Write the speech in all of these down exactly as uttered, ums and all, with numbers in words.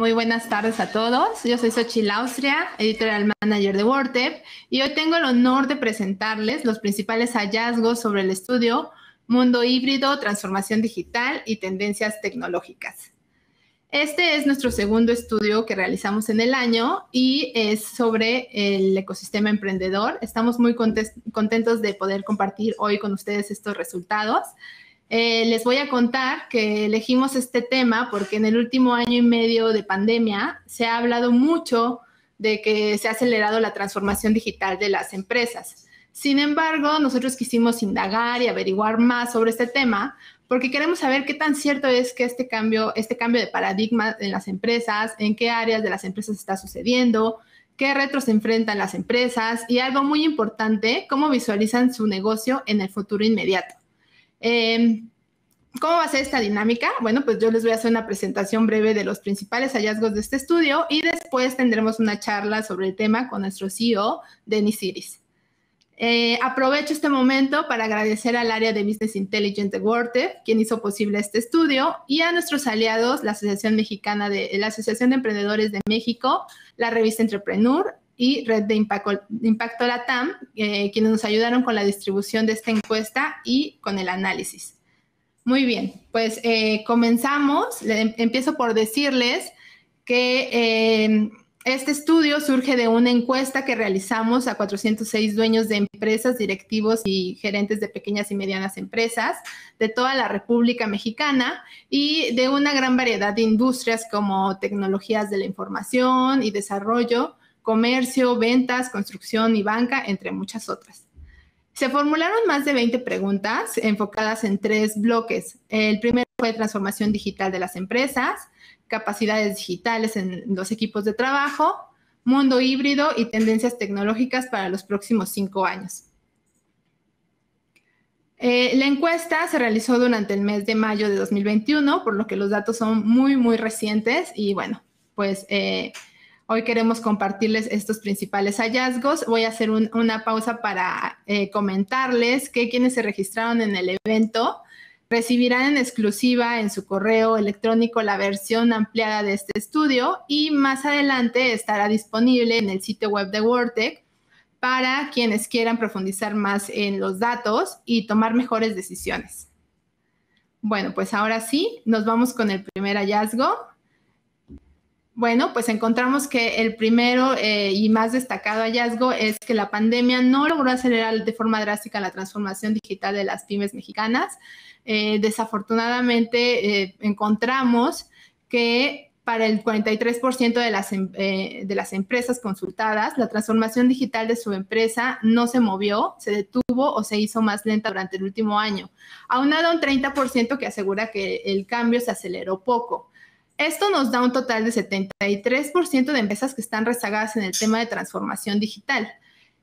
Muy buenas tardes a todos. Yo soy Xochitl Austria, Editorial Manager de WorldTip, y hoy tengo el honor de presentarles los principales hallazgos sobre el estudio Mundo Híbrido, Transformación Digital y Tendencias Tecnológicas. Este es nuestro segundo estudio que realizamos en el año y es sobre el ecosistema emprendedor. Estamos muy contentos de poder compartir hoy con ustedes estos resultados. Eh, les voy a contar que elegimos este tema porque en el último año y medio de pandemia se ha hablado mucho de que se ha acelerado la transformación digital de las empresas. Sin embargo, nosotros quisimos indagar y averiguar más sobre este tema porque queremos saber qué tan cierto es que este cambio, este cambio de paradigma en las empresas, en qué áreas de las empresas está sucediendo, qué retos se enfrentan las empresas y algo muy importante, cómo visualizan su negocio en el futuro inmediato. Eh, ¿Cómo va a ser esta dinámica? Bueno, pues yo les voy a hacer una presentación breve de los principales hallazgos de este estudio y después tendremos una charla sobre el tema con nuestro C E O, Denis Ciris. Eh, aprovecho este momento para agradecer al área de Business Intelligence de WorldTip, quien hizo posible este estudio, y a nuestros aliados, la Asociación Mexicana de, la Asociación de Emprendedores de México, la revista Entrepreneur y Red de Impacto, Impacto Latam, eh, quienes nos ayudaron con la distribución de esta encuesta y con el análisis. Muy bien, pues eh, comenzamos. Le, empiezo por decirles que Eh, Este estudio surge de una encuesta que realizamos a cuatrocientos seis dueños de empresas, directivos y gerentes de pequeñas y medianas empresas de toda la República Mexicana y de una gran variedad de industrias como tecnologías de la información y desarrollo, comercio, ventas, construcción y banca, entre muchas otras. Se formularon más de veinte preguntas enfocadas en tres bloques. El primero fue transformación digital de las empresas, capacidades digitales en los equipos de trabajo, mundo híbrido y tendencias tecnológicas para los próximos cinco años. Eh, la encuesta se realizó durante el mes de mayo de dos mil veintiuno, por lo que los datos son muy, muy recientes. Y bueno, pues eh, hoy queremos compartirles estos principales hallazgos. Voy a hacer un, una pausa para eh, comentarles que quienes se registraron en el evento recibirán en exclusiva en su correo electrónico la versión ampliada de este estudio y más adelante estará disponible en el sitio web de WorldTip para quienes quieran profundizar más en los datos y tomar mejores decisiones. Bueno, pues ahora sí, nos vamos con el primer hallazgo. Bueno, pues encontramos que el primero eh, y más destacado hallazgo es que la pandemia no logró acelerar de forma drástica la transformación digital de las pymes mexicanas. Eh, desafortunadamente, eh, encontramos que para el cuarenta y tres por ciento de las, eh, de las empresas consultadas, la transformación digital de su empresa no se movió, se detuvo o se hizo más lenta durante el último año. Aunado a un treinta por ciento que asegura que el cambio se aceleró poco. Esto nos da un total de setenta y tres por ciento de empresas que están rezagadas en el tema de transformación digital.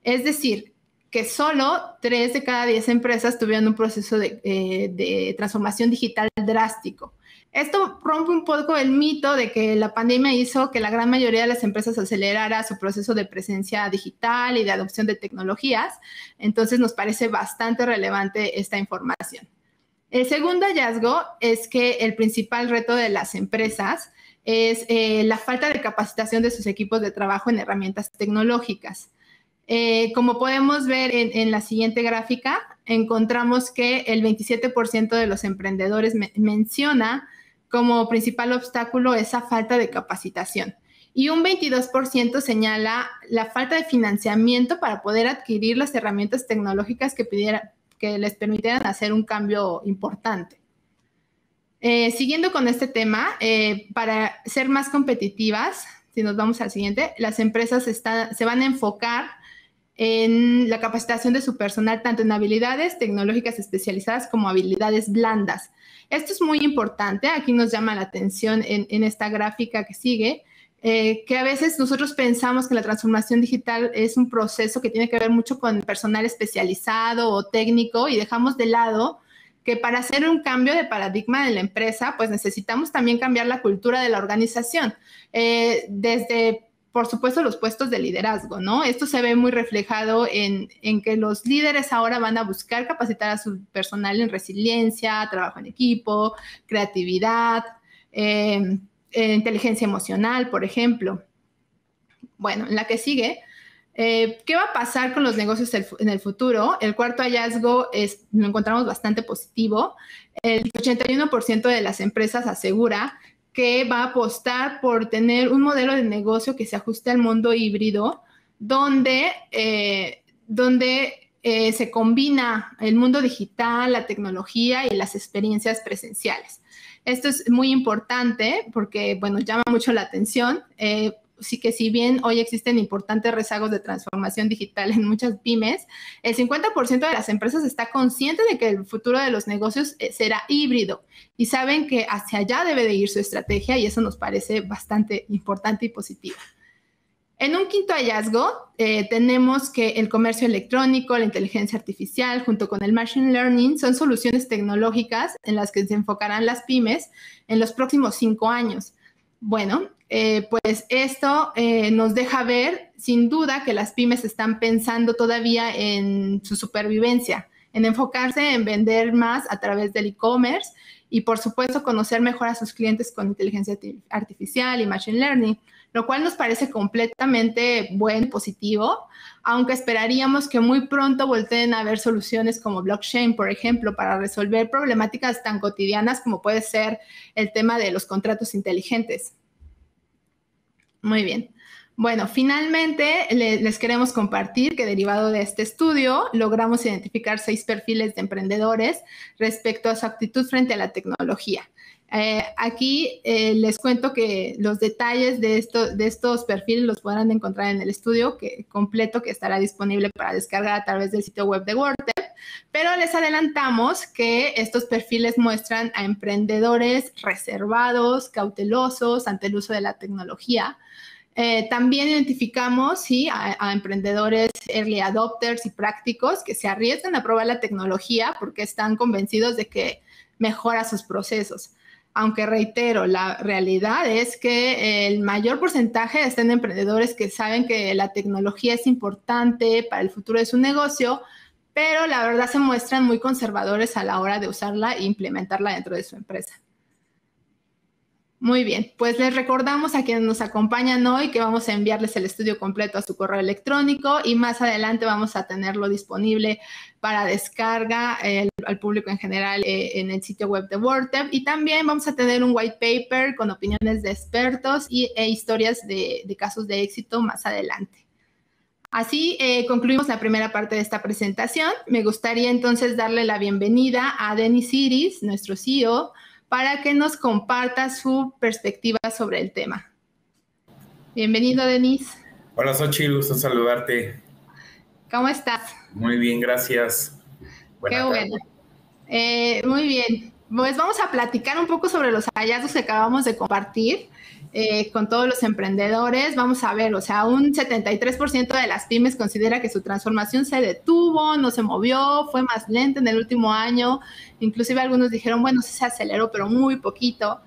Es decir, que solo tres de cada diez empresas tuvieron un proceso de, eh, de transformación digital drástico. Esto rompe un poco el mito de que la pandemia hizo que la gran mayoría de las empresas acelerara su proceso de presencia digital y de adopción de tecnologías. Entonces, nos parece bastante relevante esta información. El segundo hallazgo es que el principal reto de las empresas es eh, la falta de capacitación de sus equipos de trabajo en herramientas tecnológicas. Eh, como podemos ver en, en la siguiente gráfica, encontramos que el veintisiete por ciento de los emprendedores me- menciona como principal obstáculo esa falta de capacitación. Y un veintidós por ciento señala la falta de financiamiento para poder adquirir las herramientas tecnológicas que pidieran, que les permitieran hacer un cambio importante. Eh, siguiendo con este tema, eh, para ser más competitivas, si nos vamos al siguiente, las empresas están, se van a enfocar en la capacitación de su personal, tanto en habilidades tecnológicas especializadas como habilidades blandas. Esto es muy importante. Aquí nos llama la atención en, en esta gráfica que sigue, Eh, que a veces nosotros pensamos que la transformación digital es un proceso que tiene que ver mucho con personal especializado o técnico y dejamos de lado que para hacer un cambio de paradigma de la empresa, pues necesitamos también cambiar la cultura de la organización. Eh, desde, por supuesto, los puestos de liderazgo, ¿no? Esto se ve muy reflejado en, en que los líderes ahora van a buscar capacitar a su personal en resiliencia, trabajo en equipo, creatividad, eh, eh, inteligencia emocional, por ejemplo. Bueno, en la que sigue, eh, ¿qué va a pasar con los negocios en el futuro? El cuarto hallazgo es, lo encontramos bastante positivo. El ochenta y uno por ciento de las empresas asegura que va a apostar por tener un modelo de negocio que se ajuste al mundo híbrido, donde, eh, donde eh, se combina el mundo digital, la tecnología y las experiencias presenciales. Esto es muy importante porque, bueno, llama mucho la atención. Eh, Así que si bien hoy existen importantes rezagos de transformación digital en muchas pymes, el cincuenta por ciento de las empresas está consciente de que el futuro de los negocios será híbrido y saben que hacia allá debe de ir su estrategia, y eso nos parece bastante importante y positivo. En un quinto hallazgo, eh, tenemos que el comercio electrónico, la inteligencia artificial, junto con el Machine Learning, son soluciones tecnológicas en las que se enfocarán las pymes en los próximos cinco años. Bueno, Eh, pues esto eh, nos deja ver, sin duda, que las pymes están pensando todavía en su supervivencia, en enfocarse en vender más a través del e-commerce y, por supuesto, conocer mejor a sus clientes con inteligencia artificial y machine learning, lo cual nos parece completamente buen, positivo, aunque esperaríamos que muy pronto volteen a ver soluciones como blockchain, por ejemplo, para resolver problemáticas tan cotidianas como puede ser el tema de los contratos inteligentes. Muy bien. Bueno, finalmente le, les queremos compartir que derivado de este estudio logramos identificar seis perfiles de emprendedores respecto a su actitud frente a la tecnología. Eh, aquí eh, les cuento que los detalles de, esto, de estos perfiles los podrán encontrar en el estudio que, completo que estará disponible para descargar a través del sitio web de Wortev, pero les adelantamos que estos perfiles muestran a emprendedores reservados, cautelosos ante el uso de la tecnología. Eh, también identificamos sí, a, a emprendedores early adopters y prácticos que se arriesgan a probar la tecnología porque están convencidos de que mejora sus procesos. Aunque reitero, la realidad es que el mayor porcentaje está en emprendedores que saben que la tecnología es importante para el futuro de su negocio, pero la verdad se muestran muy conservadores a la hora de usarla e implementarla dentro de su empresa. Muy bien, pues les recordamos a quienes nos acompañan hoy que vamos a enviarles el estudio completo a su correo electrónico y más adelante vamos a tenerlo disponible para descarga eh, al público en general eh, en el sitio web de Wortev, y también vamos a tener un white paper con opiniones de expertos y, e historias de, de casos de éxito más adelante. Así eh, concluimos la primera parte de esta presentación. Me gustaría entonces darle la bienvenida a Denis Ciris, nuestro C E O, para que nos comparta su perspectiva sobre el tema. Bienvenido, Denis. Hola, Xochitl, gusto saludarte. ¿Cómo estás? Muy bien, gracias. Buenas Qué tarde. bueno. Eh, muy bien. Pues vamos a platicar un poco sobre los hallazgos que acabamos de compartir eh, con todos los emprendedores. Vamos a ver, o sea, un setenta y tres por ciento de las pymes considera que su transformación se detuvo, no se movió, fue más lenta en el último año. Inclusive algunos dijeron, bueno, se aceleró, pero muy poquito.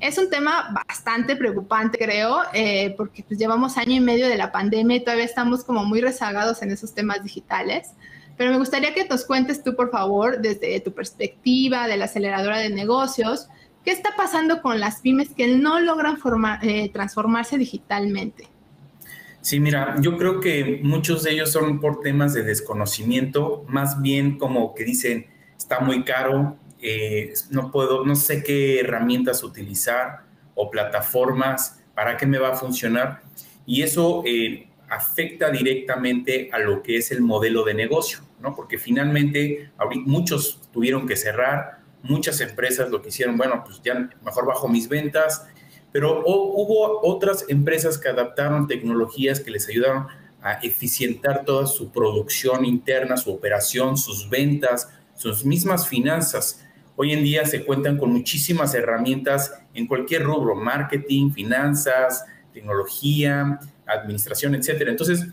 Es un tema bastante preocupante, creo, eh, porque pues llevamos año y medio de la pandemia y todavía estamos como muy rezagados en esos temas digitales. Pero me gustaría que nos cuentes tú, por favor, desde tu perspectiva de la aceleradora de negocios, ¿qué está pasando con las pymes que no logran formar, eh, transformarse digitalmente? Sí, mira, yo creo que muchos de ellos son por temas de desconocimiento, más bien como que dicen, está muy caro, eh, no puedo, no sé qué herramientas utilizar o plataformas, ¿para qué me va a funcionar? Y eso eh, afecta directamente a lo que es el modelo de negocio, ¿no? Porque finalmente muchos tuvieron que cerrar, muchas empresas lo que hicieron, bueno, pues ya mejor bajo mis ventas, pero hubo otras empresas que adaptaron tecnologías que les ayudaron a eficientar toda su producción interna, su operación, sus ventas, sus mismas finanzas. Hoy en día se cuentan con muchísimas herramientas en cualquier rubro, marketing, finanzas, tecnología, administración, etcétera. Entonces,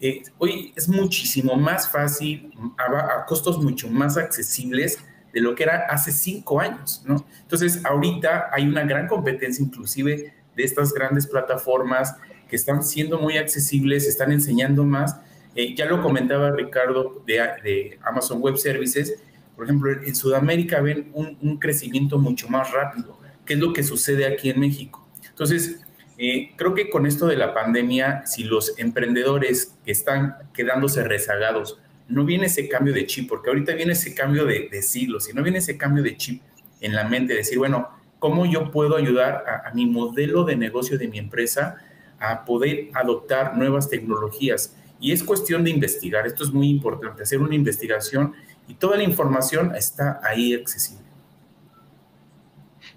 eh, hoy es muchísimo más fácil, a, a costos mucho más accesibles de lo que era hace cinco años, ¿no? Entonces, ahorita hay una gran competencia inclusive de estas grandes plataformas que están siendo muy accesibles, están enseñando más. Eh, ya lo comentaba Ricardo de, de Amazon Web Services, por ejemplo, en Sudamérica ven un, un crecimiento mucho más rápido. ¿Qué es lo que sucede aquí en México? Entonces, eh, creo que con esto de la pandemia, si los emprendedores que están quedándose rezagados, no viene ese cambio de chip, porque ahorita viene ese cambio de, de siglo, si no viene ese cambio de chip en la mente, decir, bueno, ¿cómo yo puedo ayudar a, a mi modelo de negocio de mi empresa a poder adoptar nuevas tecnologías? Y es cuestión de investigar, esto es muy importante, hacer una investigación y toda la información está ahí accesible.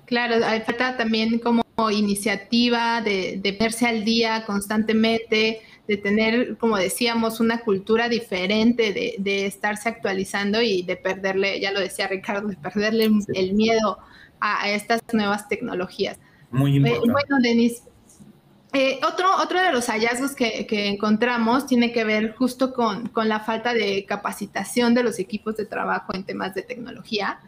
Claro, hay falta también como iniciativa de, de verse al día constantemente, de tener, como decíamos, una cultura diferente, de, de estarse actualizando y de perderle, ya lo decía Ricardo, de perderle sí. el miedo a, a estas nuevas tecnologías. Muy importante. Eh, bueno, Denis, Eh, otro, otro de los hallazgos que, que encontramos tiene que ver justo con, con la falta de capacitación de los equipos de trabajo en temas de tecnología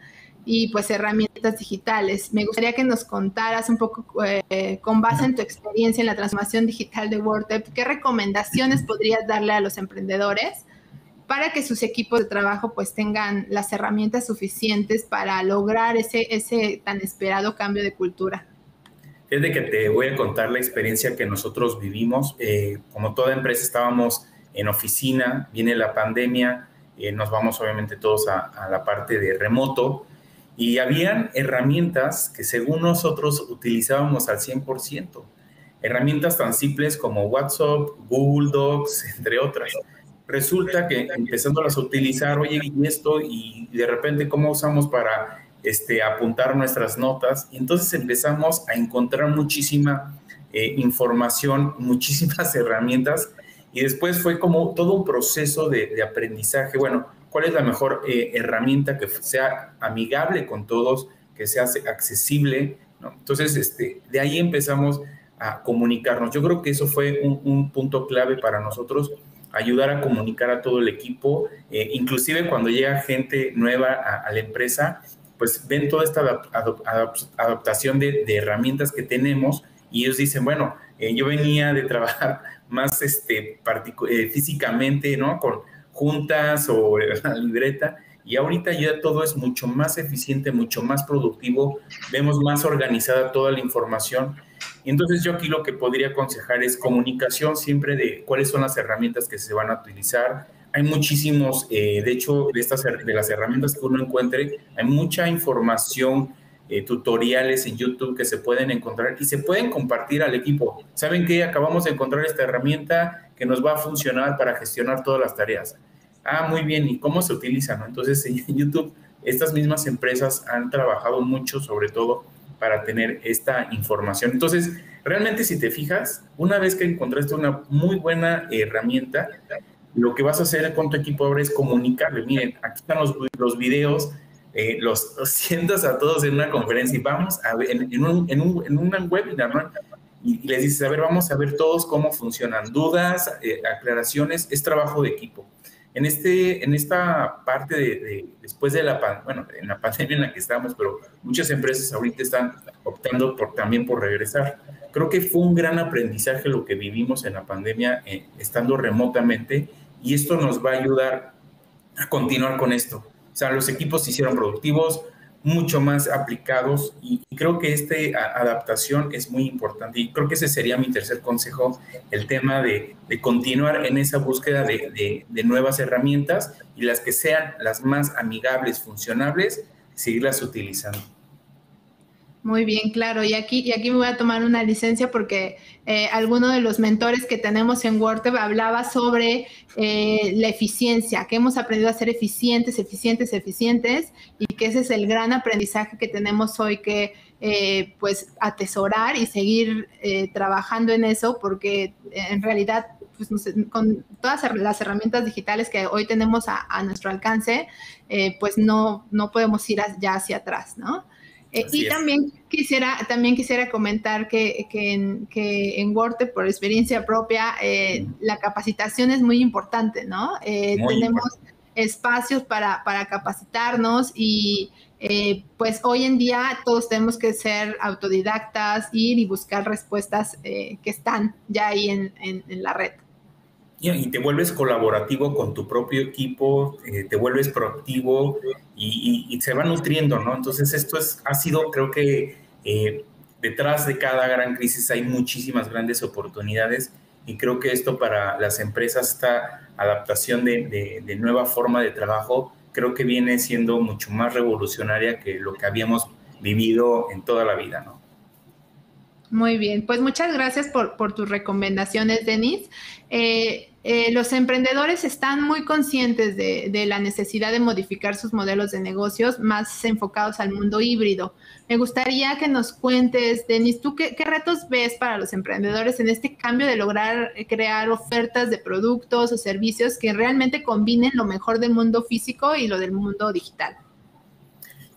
y pues herramientas digitales. Me gustaría que nos contaras un poco, eh, con base en tu experiencia en la transformación digital de WorldTip, ¿qué recomendaciones podrías darle a los emprendedores para que sus equipos de trabajo pues tengan las herramientas suficientes para lograr ese, ese tan esperado cambio de cultura? Desde que te voy a contar la experiencia que nosotros vivimos. Eh, como toda empresa estábamos en oficina, viene la pandemia, eh, nos vamos obviamente todos a, a la parte de remoto y habían herramientas que según nosotros utilizábamos al cien por ciento. Herramientas tan simples como WhatsApp, Google Docs, entre otras. Resulta que empezándolas a utilizar, oye, y esto, y de repente, ¿cómo usamos para Este, apuntar nuestras notas? Y entonces empezamos a encontrar muchísima eh, información, muchísimas herramientas, y después fue como todo un proceso de, de aprendizaje. Bueno, ¿cuál es la mejor eh, herramienta que sea amigable con todos, que sea accesible, ¿no? Entonces, este, de ahí empezamos a comunicarnos. Yo creo que eso fue un, un punto clave para nosotros, ayudar a comunicar a todo el equipo, eh, inclusive cuando llega gente nueva a, a la empresa, pues ven toda esta adaptación de, de herramientas que tenemos y ellos dicen, bueno, eh, yo venía de trabajar más este, eh, físicamente, ¿no? Con juntas o la libreta, y ahorita ya todo es mucho más eficiente, mucho más productivo, vemos más organizada toda la información. Y entonces yo aquí lo que podría aconsejar es comunicación siempre de cuáles son las herramientas que se van a utilizar. Hay muchísimos, eh, de hecho, de, estas, de las herramientas que uno encuentre, hay mucha información, eh, tutoriales en YouTube que se pueden encontrar y se pueden compartir al equipo. ¿Saben qué? Acabamos de encontrar esta herramienta que nos va a funcionar para gestionar todas las tareas. Ah, muy bien, ¿y cómo se utiliza, no? Entonces, en YouTube, estas mismas empresas han trabajado mucho, sobre todo, para tener esta información. Entonces, realmente, si te fijas, una vez que encontraste una muy buena herramienta, lo que vas a hacer con tu equipo ahora es comunicarle. Miren, aquí están los, los videos, eh, los, los sientas a todos en una conferencia y vamos a ver, en, en, un, en, un, en una webinar, ¿no? Y, y les dices, a ver, vamos a ver todos cómo funcionan. Dudas, eh, aclaraciones, es trabajo de equipo. En, este, en esta parte de, de después de la pandemia, bueno, en la pandemia en la que estamos, pero muchas empresas ahorita están optando por, también por regresar. Creo que fue un gran aprendizaje lo que vivimos en la pandemia, eh, estando remotamente, y esto nos va a ayudar a continuar con esto. O sea, los equipos se hicieron productivos, mucho más aplicados, y, y creo que esta adaptación es muy importante. Y creo que ese sería mi tercer consejo, el tema de, de continuar en esa búsqueda de, de, de nuevas herramientas, y las que sean las más amigables, funcionables, seguirlas utilizando. Muy bien, claro. Y aquí, y aquí me voy a tomar una licencia porque eh, alguno de los mentores que tenemos en WorldTip hablaba sobre eh, la eficiencia, que hemos aprendido a ser eficientes, eficientes, eficientes, y que ese es el gran aprendizaje que tenemos hoy que eh, pues atesorar y seguir eh, trabajando en eso, porque en realidad pues, con todas las herramientas digitales que hoy tenemos a, a nuestro alcance, eh, pues no, no podemos ir ya hacia atrás, ¿no? Eh, y también quisiera, también quisiera comentar que, que en, que en WorldTip, por experiencia propia, eh, mm. la capacitación es muy importante, ¿no? Eh, muy tenemos importante. espacios para, para capacitarnos y eh, pues hoy en día todos tenemos que ser autodidactas, ir y buscar respuestas eh, que están ya ahí en, en, en la red. Y te vuelves colaborativo con tu propio equipo, eh, te vuelves proactivo y, y, y se va nutriendo, ¿no? Entonces, esto es, ha sido, creo que, eh, detrás de cada gran crisis hay muchísimas grandes oportunidades, y creo que esto para las empresas, esta adaptación de, de, de nueva forma de trabajo, creo que viene siendo mucho más revolucionaria que lo que habíamos vivido en toda la vida, ¿no? Muy bien, pues muchas gracias por, por tus recomendaciones, Denis. Eh, eh, los emprendedores están muy conscientes de, de la necesidad de modificar sus modelos de negocios más enfocados al mundo híbrido. Me gustaría que nos cuentes, Denis, ¿tú qué, qué retos ves para los emprendedores en este cambio de lograr crear ofertas de productos o servicios que realmente combinen lo mejor del mundo físico y lo del mundo digital?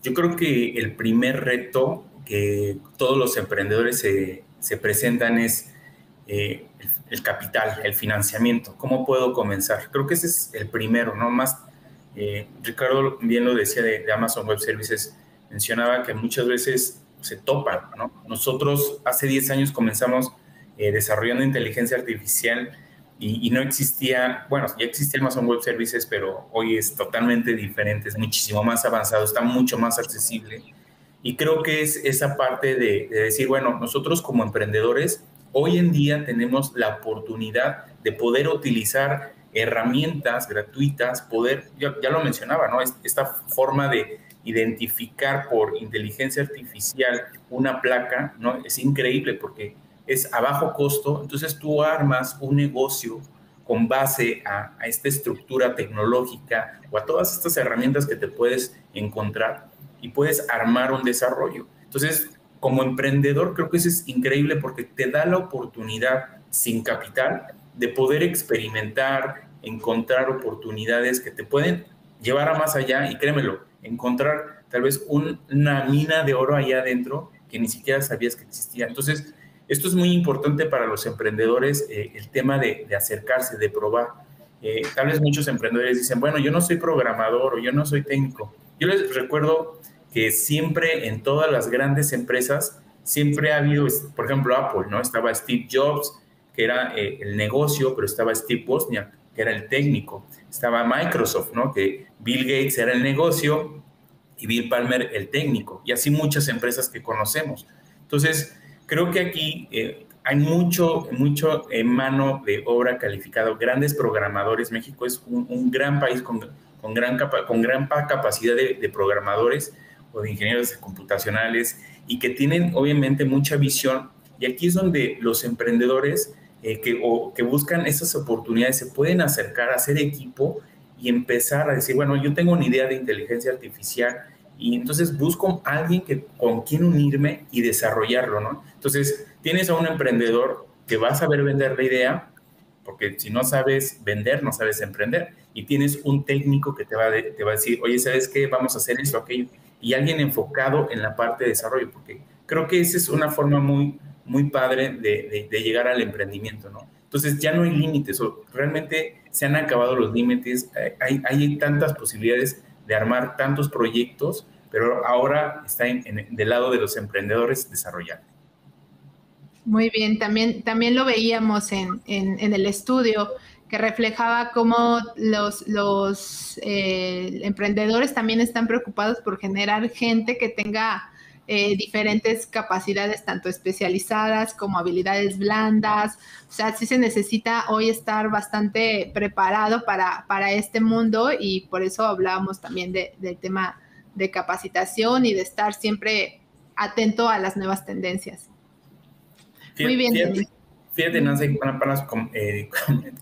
Yo creo que el primer reto que todos los emprendedores se, se presentan es eh, el, el capital, el financiamiento. ¿Cómo puedo comenzar? Creo que ese es el primero, ¿no? Más, eh, Ricardo bien lo decía de, de Amazon Web Services, mencionaba que muchas veces se topan, ¿no? Nosotros hace diez años comenzamos eh, desarrollando inteligencia artificial y, y no existía, bueno, ya existía Amazon Web Services, pero hoy es totalmente diferente, es muchísimo más avanzado, está mucho más accesible. Y creo que es esa parte de, de decir, bueno, nosotros como emprendedores hoy en día tenemos la oportunidad de poder utilizar herramientas gratuitas, poder, ya, ya lo mencionaba, ¿no? Esta forma de identificar por inteligencia artificial una placa, ¿no? Es increíble porque es a bajo costo. Entonces tú armas un negocio con base a, a esta estructura tecnológica o a todas estas herramientas que te puedes encontrar, y puedes armar un desarrollo. Entonces, como emprendedor, creo que eso es increíble porque te da la oportunidad sin capital de poder experimentar, encontrar oportunidades que te pueden llevar a más allá y créemelo, encontrar tal vez un, una mina de oro allá adentro que ni siquiera sabías que existía. Entonces, esto es muy importante para los emprendedores, eh, el tema de, de acercarse, de probar. Eh, tal vez muchos emprendedores dicen, bueno, yo no soy programador o yo no soy técnico. Yo les recuerdo que siempre en todas las grandes empresas siempre ha habido, por ejemplo, Apple, ¿no? Estaba Steve Jobs, que era eh, el negocio, pero estaba Steve Wozniak, que era el técnico. Estaba Microsoft, ¿no? Que Bill Gates era el negocio y Bill Palmer el técnico. Y así muchas empresas que conocemos. Entonces, creo que aquí eh, hay mucho, mucho en mano de obra calificado. Grandes programadores. México es un, un gran país con... Con gran, capa, con gran capacidad de, de programadores o de ingenieros computacionales y que tienen obviamente mucha visión. Y aquí es donde los emprendedores eh, que, o, que buscan esas oportunidades se pueden acercar a hacer equipo y empezar a decir, bueno, yo tengo una idea de inteligencia artificial y entonces busco a alguien que, con quien unirme y desarrollarlo, ¿no? Entonces tienes a un emprendedor que va a saber vender la idea, porque si no sabes vender, no sabes emprender. Y tienes un técnico que te va, de, te va a decir, oye, ¿sabes qué? Vamos a hacer esto, aquello. Okay. Y alguien enfocado en la parte de desarrollo, porque creo que esa es una forma muy, muy padre de, de, de llegar al emprendimiento, ¿no? Entonces, ya no hay límites. O realmente se han acabado los límites. Hay, hay tantas posibilidades de armar tantos proyectos, pero ahora está en, en, del lado de los emprendedores desarrollar. Muy bien. También, también lo veíamos en, en, en el estudio, que reflejaba cómo los, los eh, emprendedores también están preocupados por generar gente que tenga eh, diferentes capacidades, tanto especializadas como habilidades blandas. O sea, sí se necesita hoy estar bastante preparado para, para este mundo y por eso hablábamos también de, del tema de capacitación y de estar siempre atento a las nuevas tendencias. Sí, muy bien, sí. Fíjate, Nancy, para, para eh,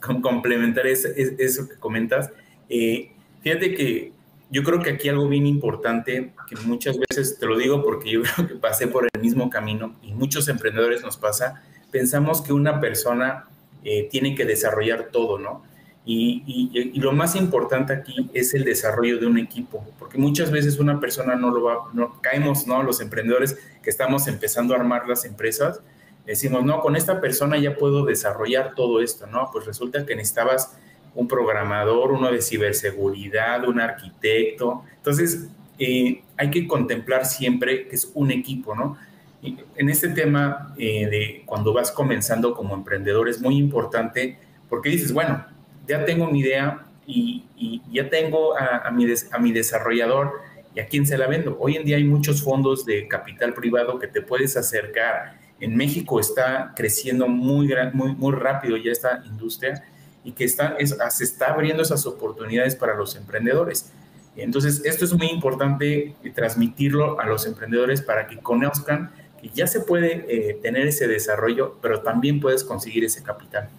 complementar eso, eso que comentas, eh, fíjate que yo creo que aquí algo bien importante, que muchas veces te lo digo porque yo creo que pasé por el mismo camino y muchos emprendedores nos pasa, pensamos que una persona eh, tiene que desarrollar todo, ¿no? Y, y, y lo más importante aquí es el desarrollo de un equipo, porque muchas veces una persona no lo va, no, caemos, ¿no? Los emprendedores que estamos empezando a armar las empresas, decimos, no, con esta persona ya puedo desarrollar todo esto, ¿no? Pues resulta que necesitabas un programador, uno de ciberseguridad, un arquitecto. Entonces, eh, hay que contemplar siempre que es un equipo, ¿no? Y en este tema eh, de cuando vas comenzando como emprendedor es muy importante porque dices, bueno, ya tengo mi idea y, y ya tengo a, a, mi des, a mi desarrollador, ¿Y a quién se la vendo? Hoy en día hay muchos fondos de capital privado que te puedes acercar. En México está creciendo muy, gran, muy, muy rápido ya esta industria y que está, es, se está abriendo esas oportunidades para los emprendedores. Entonces, esto es muy importante transmitirlo a los emprendedores para que conozcan que ya se puede eh, tener ese desarrollo, pero también puedes conseguir ese capital.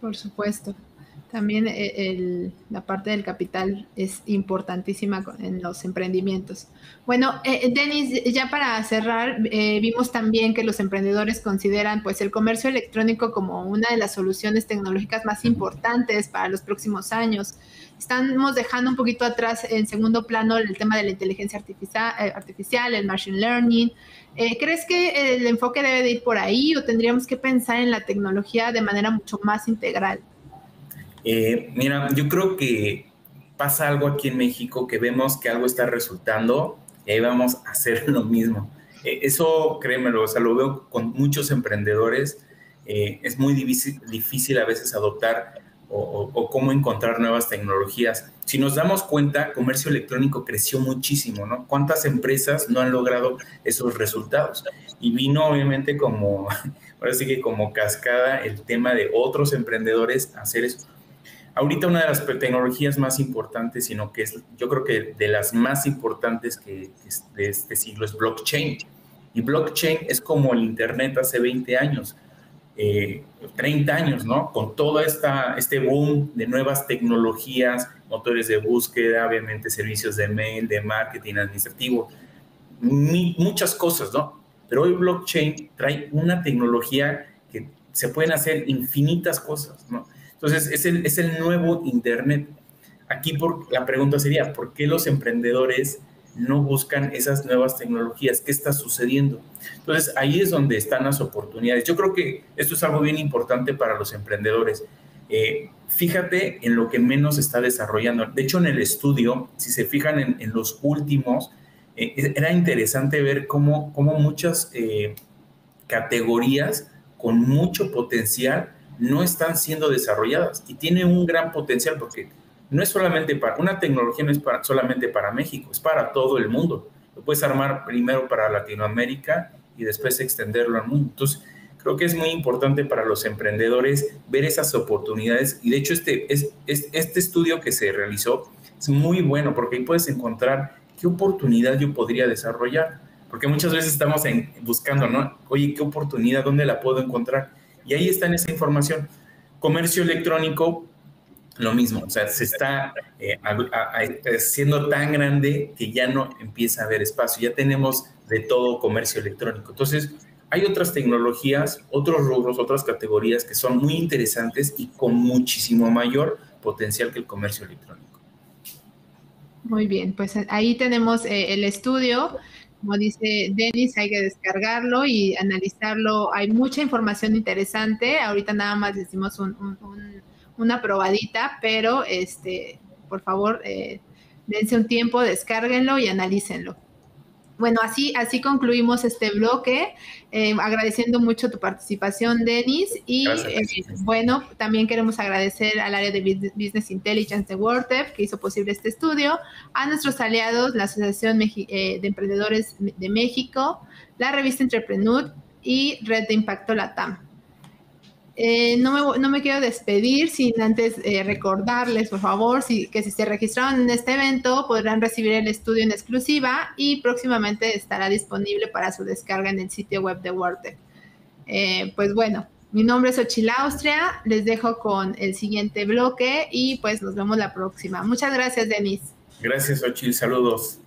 Por supuesto. También el, la parte del capital es importantísima en los emprendimientos. Bueno, eh, Denis, ya para cerrar, eh, vimos también que los emprendedores consideran pues, el comercio electrónico como una de las soluciones tecnológicas más importantes para los próximos años. Estamos dejando un poquito atrás en segundo plano el tema de la inteligencia artificial, artificial el machine learning. Eh, ¿Crees que el enfoque debe de ir por ahí o tendríamos que pensar en la tecnología de manera mucho más integral? Eh, mira, yo creo que pasa algo aquí en México que vemos que algo está resultando y ahí vamos a hacer lo mismo. Eh, eso, créemelo, o sea, lo veo con muchos emprendedores. Eh, es muy difícil, difícil a veces adoptar o, o, o cómo encontrar nuevas tecnologías. Si nos damos cuenta, comercio electrónico creció muchísimo, ¿no? ¿Cuántas empresas no han logrado esos resultados? Y vino obviamente como, ahora sí que como cascada el tema de otros emprendedores a hacer eso. Ahorita una de las tecnologías más importantes, sino que es, yo creo que de las más importantes que, que es de este siglo es blockchain. Y blockchain es como el Internet hace veinte años, eh, treinta años, ¿no? Con todo esta, este boom de nuevas tecnologías, motores de búsqueda, obviamente servicios de mail, de marketing administrativo, mi, muchas cosas, ¿no? Pero hoy blockchain trae una tecnología que se pueden hacer infinitas cosas, ¿no? Entonces, es el, es el nuevo Internet. Aquí por, la pregunta sería, ¿por qué los emprendedores no buscan esas nuevas tecnologías? ¿Qué está sucediendo? Entonces, ahí es donde están las oportunidades. Yo creo que esto es algo bien importante para los emprendedores. Eh, fíjate en lo que menos está desarrollando. De hecho, en el estudio, si se fijan en, en los últimos, eh, era interesante ver cómo, cómo muchas eh, categorías con mucho potencial no están siendo desarrolladas y tiene un gran potencial porque no es solamente para, una tecnología no es para, solamente para México, es para todo el mundo. Lo puedes armar primero para Latinoamérica y después extenderlo al mundo. Entonces, creo que es muy importante para los emprendedores ver esas oportunidades y de hecho este, es, es, este estudio que se realizó es muy bueno porque ahí puedes encontrar qué oportunidad yo podría desarrollar porque muchas veces estamos en, buscando, ¿no? Oye, ¿qué oportunidad? ¿Dónde la puedo encontrar? Y ahí está en esa información. Comercio electrónico, lo mismo. O sea, se está eh, a, a, a, siendo tan grande que ya no empieza a haber espacio. Ya tenemos de todo comercio electrónico. Entonces, hay otras tecnologías, otros rubros, otras categorías que son muy interesantes y con muchísimo mayor potencial que el comercio electrónico. Muy bien, pues ahí tenemos eh, el estudio. Como dice Denis, hay que descargarlo y analizarlo. Hay mucha información interesante. Ahorita nada más le hicimos un, un, un, una probadita, pero este, por favor, eh, dense un tiempo, descárguenlo y analícenlo. Bueno, así, así concluimos este bloque, eh, agradeciendo mucho tu participación, Denis. Y eh, bueno, también queremos agradecer al área de Business Intelligence de Wortev, que hizo posible este estudio, a nuestros aliados, la Asociación de Emprendedores de México, la revista Entrepreneur y Red de Impacto Latam. Eh, no, me, no me quiero despedir sin antes eh, recordarles, por favor, si, que si se registraron en este evento podrán recibir el estudio en exclusiva y próximamente estará disponible para su descarga en el sitio web de Wortev. Eh, pues bueno, mi nombre es Xochitl Austria, les dejo con el siguiente bloque y pues nos vemos la próxima. Muchas gracias, Denis. Gracias, Xochitl. Saludos.